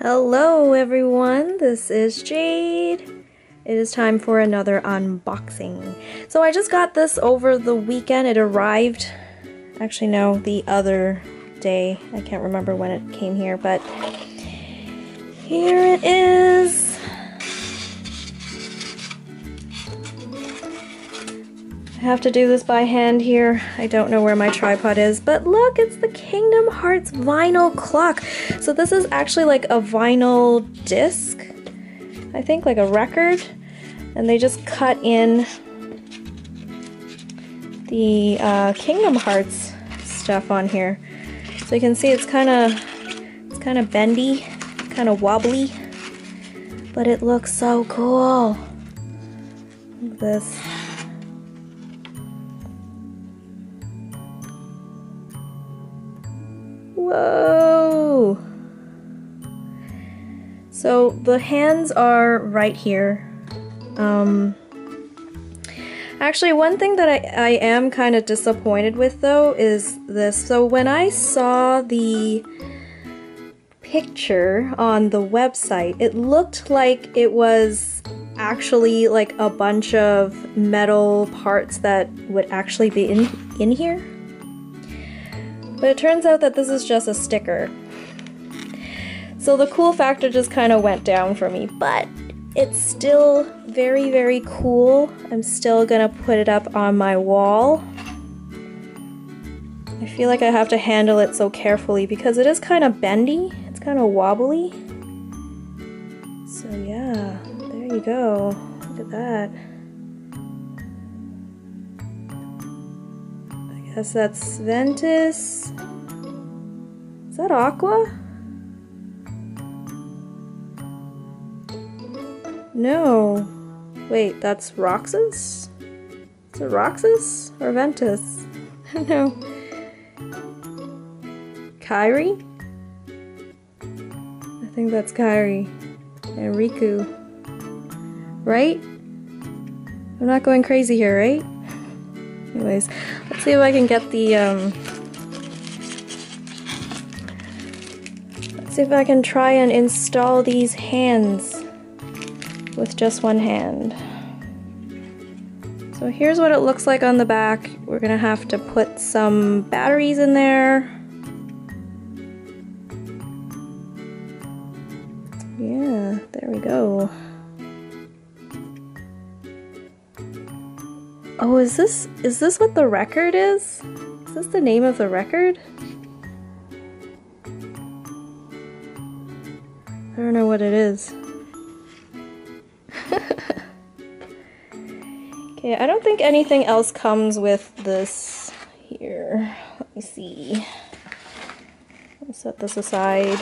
Hello everyone, this is Jade. It is time for another unboxing. So I just got this over the weekend. It arrived, actually no, the other day. I can't remember when it came here, but here it is. I have to do this by hand here. I don't know where my tripod is, but look, it's the Kingdom Hearts vinyl clock. So this is actually like a vinyl disc, I think, like a record, and they just cut in the Kingdom Hearts stuff on here. So you can see it's kind of bendy, kind of wobbly, but it looks so cool. Look at this. Whoa! So the hands are right here. Actually, one thing that I am kind of disappointed with though is this. So when I saw the picture on the website, it looked like it was actually like a bunch of metal parts that would actually be in here. But it turns out that this is just a sticker. So the cool factor just kind of went down for me, but it's still very, very cool. I'm still gonna put it up on my wall. I feel like I have to handle it so carefully because it is kind of bendy. It's kind of wobbly. So yeah, there you go. Look at that. I guess that's Ventus. Is that Aqua? No, wait, that's Roxas? Is it Roxas or Ventus? I don't know. Kairi? I think that's Kairi and Riku, right? I'm not going crazy here, right? Anyways, let's see if I can get the, let's see if I can try and install these hands with just one hand. So here's what it looks like on the back. We're gonna have to put some batteries in there. Yeah, there we go. Oh, is this what the record is? Is this the name of the record? I don't know what it is. Yeah, I don't think anything else comes with this here. Let me see. I'll set this aside.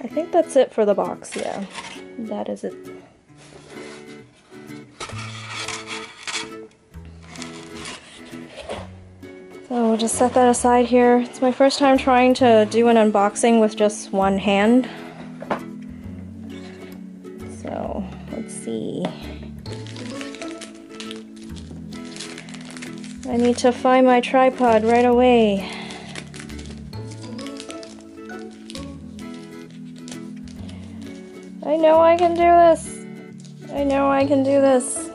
I think that's it for the box, yeah. That is it. So we'll just set that aside here. It's my first time trying to do an unboxing with just one hand. So, let's see. I need to find my tripod right away. I know I can do this. I know I can do this.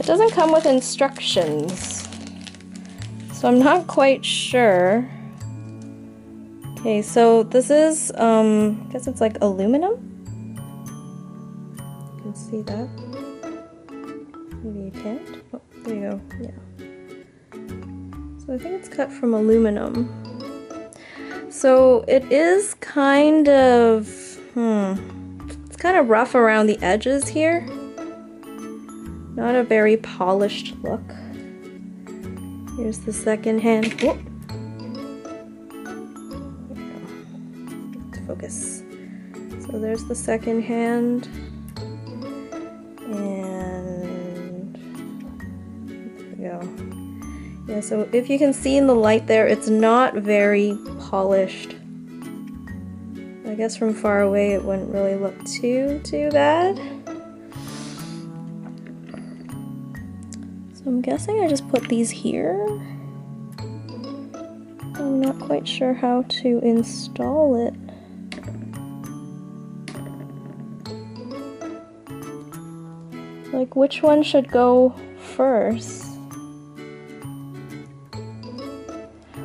It doesn't come with instructions, so I'm not quite sure. Okay, so this is, I guess it's like aluminum. You can see that. Maybe you can't. Oh, there you go, yeah. So I think it's cut from aluminum. So it is kind of, it's kind of rough around the edges here. Not a very polished look. Here's the second hand. Whoop. Focus. So there's the second hand. And there we go. Yeah, so if you can see in the light there, it's not very polished I guess from far away it wouldn't really look too bad. So I'm guessing I just put these here. I'm not quite sure how to install it. Like, which one should go first?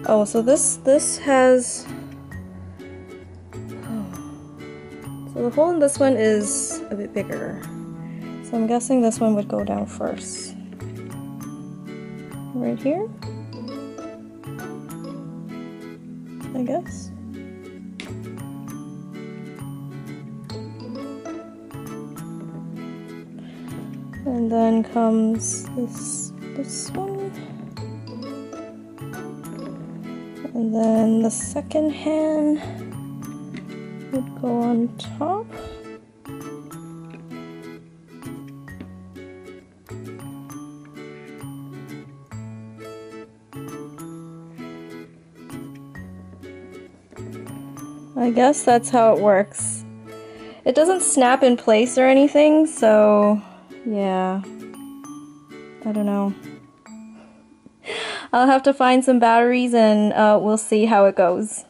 Oh, so this has... So the hole in this one is a bit bigger. So I'm guessing this one would go down first. Right here? I guess. And then comes this one. And then the second hand would go on top. I guess that's how it works. It doesn't snap in place or anything, so yeah, I don't know. I'll have to find some batteries and we'll see how it goes.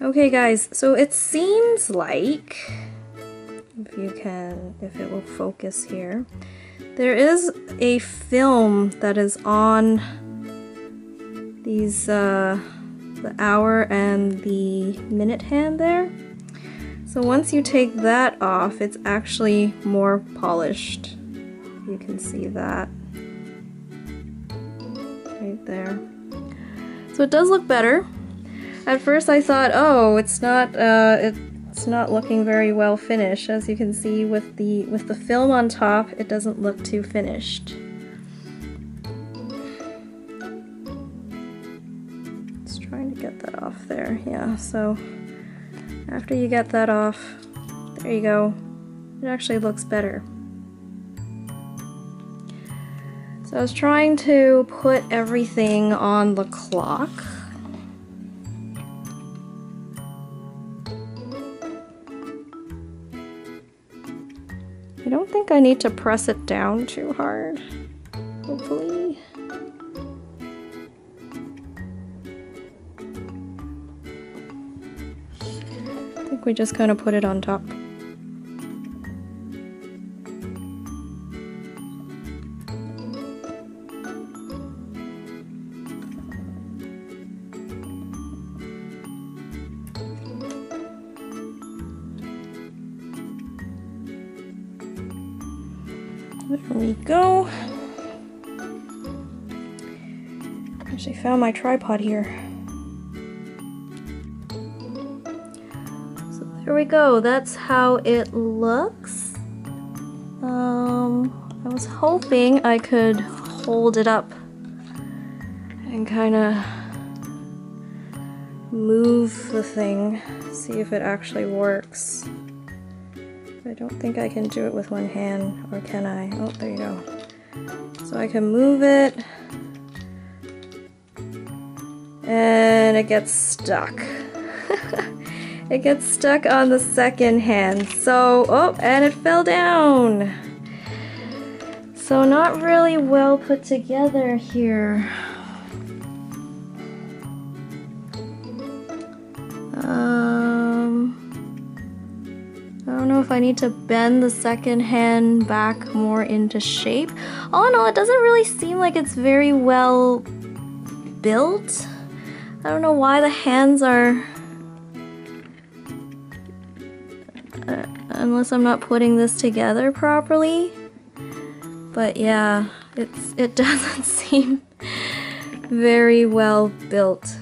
Okay guys, so it seems like, if it will focus here, there is a film that is on these, the hour and the minute hand there. So once you take that off, it's actually more polished. You can see that right there. So it does look better. At first I thought, oh, it's not looking very well finished. As you can see with the film on top, it doesn't look too finished. Just trying to get that off there. Yeah, so after you get that off, there you go. It actually looks better. So I was trying to put everything on the clock. I don't think I need to press it down too hard, hopefully. We just kind of put it on top. There we go. Actually found my tripod here. Here we go, that's how it looks. I was hoping I could hold it up and kind of move the thing, see if it actually works. I don't think I can do it with one hand, or can I? Oh, there you go. So I can move it, and it gets stuck. It gets stuck on the second hand, so, oh, and it fell down. So not really well put together here. I don't know if I need to bend the second hand back more into shape. All in all, it doesn't really seem like it's very well built. I don't know why the hands are... unless I'm not putting this together properly. But yeah, it doesn't seem very well built.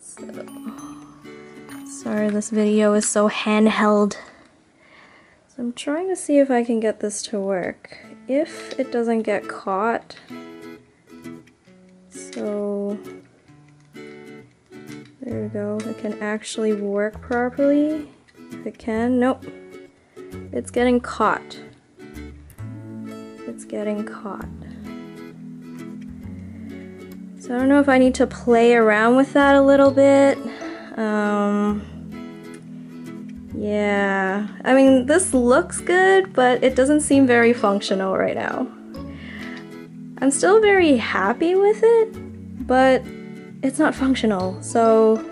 So, sorry this video is so handheld. So I'm trying to see if I can get this to work. If it doesn't get caught, so... There we go, it can actually work properly. If it can, nope. It's getting caught. It's getting caught. So I don't know if I need to play around with that a little bit. Yeah, I mean, this looks good, but it doesn't seem very functional right now. I'm still very happy with it, but it's not functional, so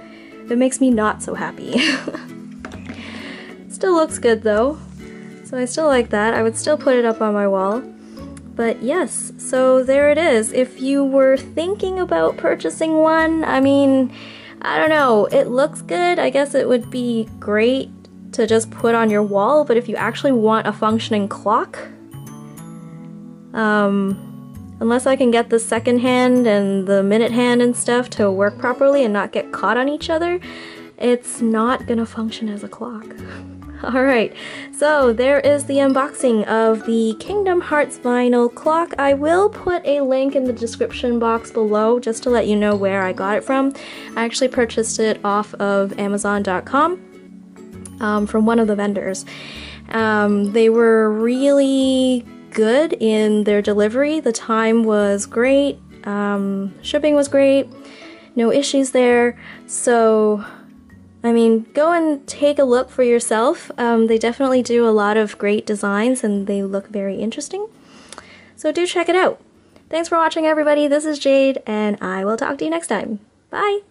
it makes me not so happy. Still looks good though, so I still like that. I would still put it up on my wall. But yes, so there it is. If you were thinking about purchasing one, I mean, I don't know, it looks good. I guess it would be great to just put on your wall, but if you actually want a functioning clock, unless I can get the second hand and the minute hand and stuff to work properly and not get caught on each other, it's not gonna function as a clock. Alright, so there is the unboxing of the Kingdom Hearts vinyl clock. I will put a link in the description box below just to let you know where I got it from. I actually purchased it off of Amazon.com from one of the vendors. They were really good in their delivery. The time was great, shipping was great, no issues there. So I mean, go and take a look for yourself. They definitely do a lot of great designs and they look very interesting. So do check it out. Thanks for watching, everybody. This is Jade and I will talk to you next time. Bye!